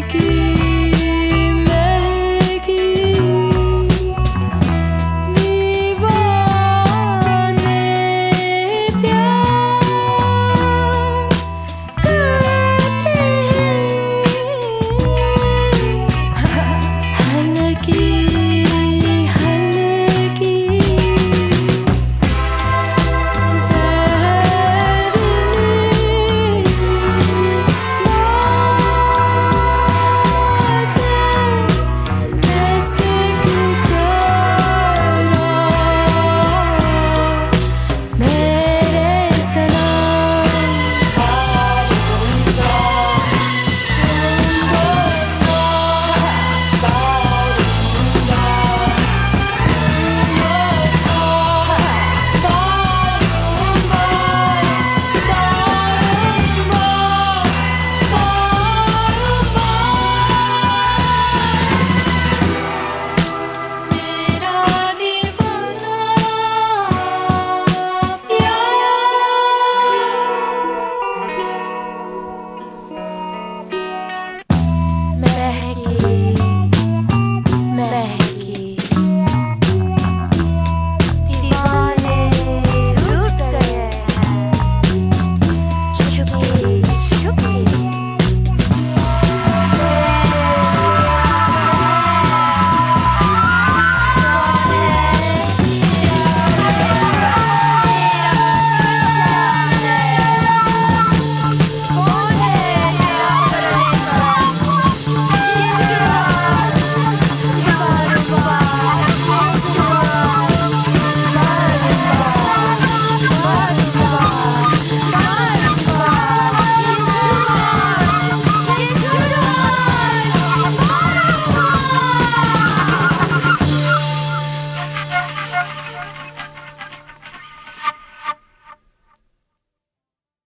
make it.